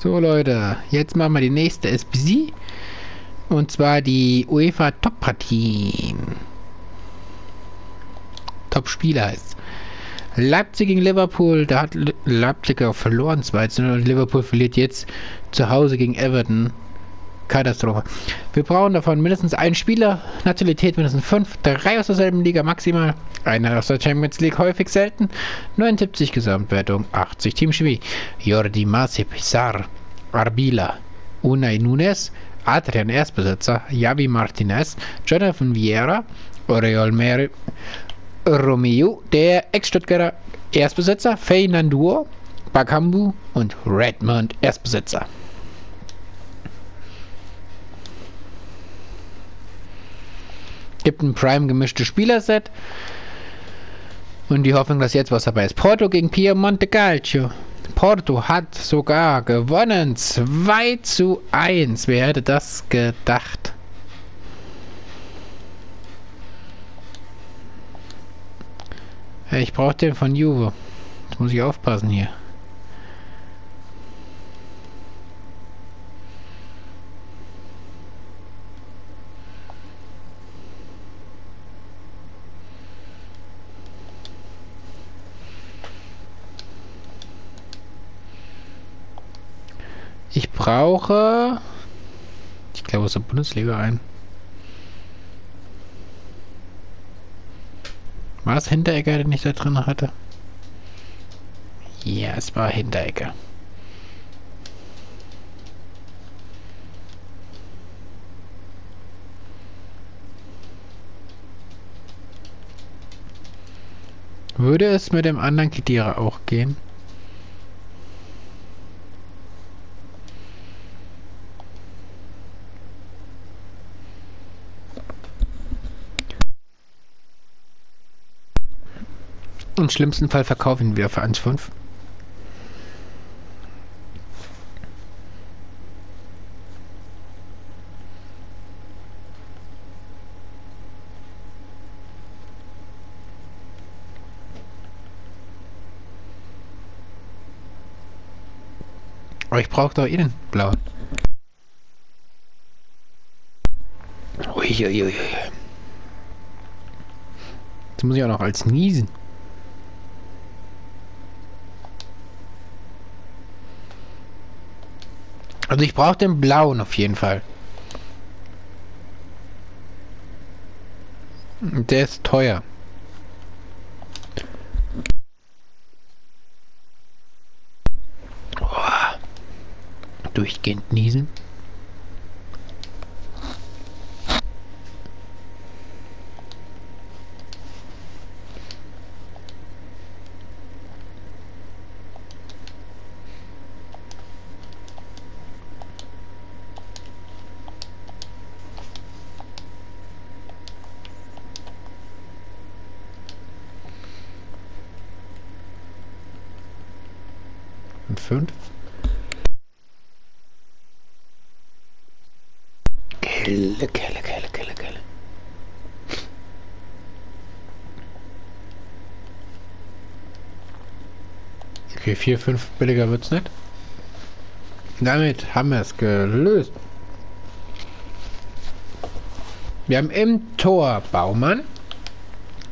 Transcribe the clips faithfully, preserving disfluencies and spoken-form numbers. So Leute, jetzt machen wir die nächste S B C und zwar die UEFA Top Partie. Top Spieler heißt Leipzig gegen Liverpool. Da hat Le Leipzig auch verloren zwei zu null und Liverpool verliert jetzt zu Hause gegen Everton. Katastrophe. Wir brauchen davon mindestens einen Spieler, Nationalität mindestens fünf, drei aus derselben Liga maximal, einer aus der Champions League häufig selten, neunundsiebzig Gesamtwertung, achtzig Teamchemie, Jordi Masip, Sar, Arbila, Unai Nunes, Adrian Erstbesitzer, Javi Martinez, Jonathan Vieira, Oreol Meri, Romeo, der Ex-Stuttgarter Erstbesitzer, Feynanduo, Bakambu und Redmond Erstbesitzer. Gibt ein Prime gemischte Spielerset und die Hoffnung, dass jetzt was dabei ist. Porto gegen Piemonte Calcio. Porto hat sogar gewonnen. zwei zu eins. Wer hätte das gedacht? Ich brauche den von Juve. Jetzt muss ich aufpassen hier. Ich brauche... Ich glaube, es ist eine Bundesliga ein. War es Hinteregger, den ich da drin hatte? Ja, es war Hinteregger. Würde es mit dem anderen Khedira auch gehen? Im schlimmsten Fall verkaufen wir für eins Komma fünf. Aber ich brauche doch eh den blauen. Uiuiui. Jetzt muss ich auch noch als niesen. Also ich brauche den blauen auf jeden Fall. Der ist teuer. Oh. Durchgehend niesen. fünf. Kelle, Kelle, Kelle, Kelle, Kelle. Okay, vier, fünf billiger wird's nicht. Damit haben wir es gelöst. Wir haben im Tor Baumann,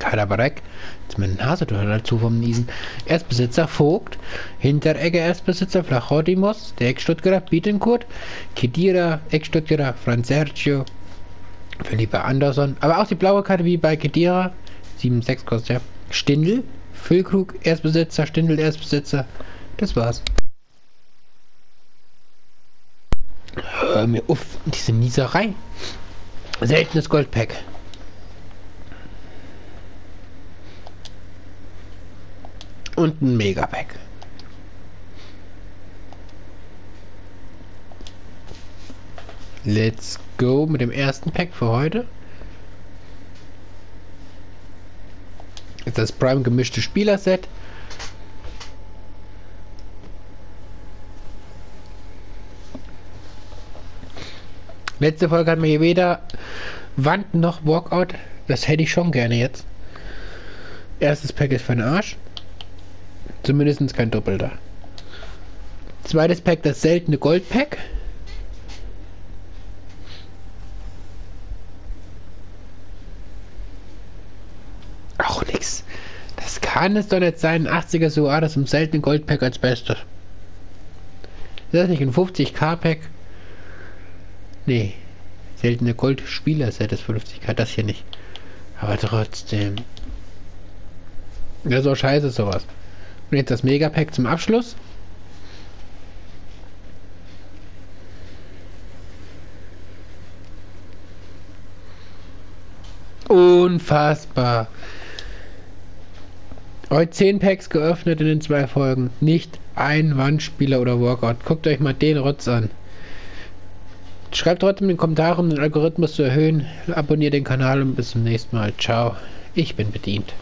Karabarek, jetzt meine Nase tut dazu vom Niesen, Erstbesitzer Vogt, Hinteregger Erstbesitzer Flachodimos, der Ex-Stuttgarter Bietenkurt, Khedira, Ex-Stuttgarter Sergio, Felipe Andersson, aber auch die blaue Karte wie bei Khedira, sieben sechs kostet ja, Stindel, Füllkrug Erstbesitzer, Stindel Erstbesitzer, das war's. Hör mir auf, diese Nieserei. Seltenes Goldpack. Und ein Megapack. Let's go mit dem ersten Pack für heute. Ist das Prime gemischte Spielerset. Letzte Folge hatten wir hier weder Wand noch Walkout. Das hätte ich schon gerne jetzt. Erstes Pack ist für den Arsch. Zumindest kein Doppelter. Zweites Pack, das seltene Goldpack. Auch nix. Das kann es doch nicht sein. achtziger Suarez im seltenen Goldpack als Bestes. Ist das nicht ein fünfzig K Pack? Nee. Seltene Goldspieler ist ja das fünfzig K. Das hier nicht. Aber trotzdem. Ja, so scheiße sowas. Und jetzt das Megapack zum Abschluss. Unfassbar. Heute zehn Packs geöffnet in den zwei Folgen. Nicht ein Wandspieler oder Workout. Guckt euch mal den Rotz an. Schreibt trotzdem in den Kommentaren, um den Algorithmus zu erhöhen. Abonniert den Kanal und bis zum nächsten Mal. Ciao. Ich bin bedient.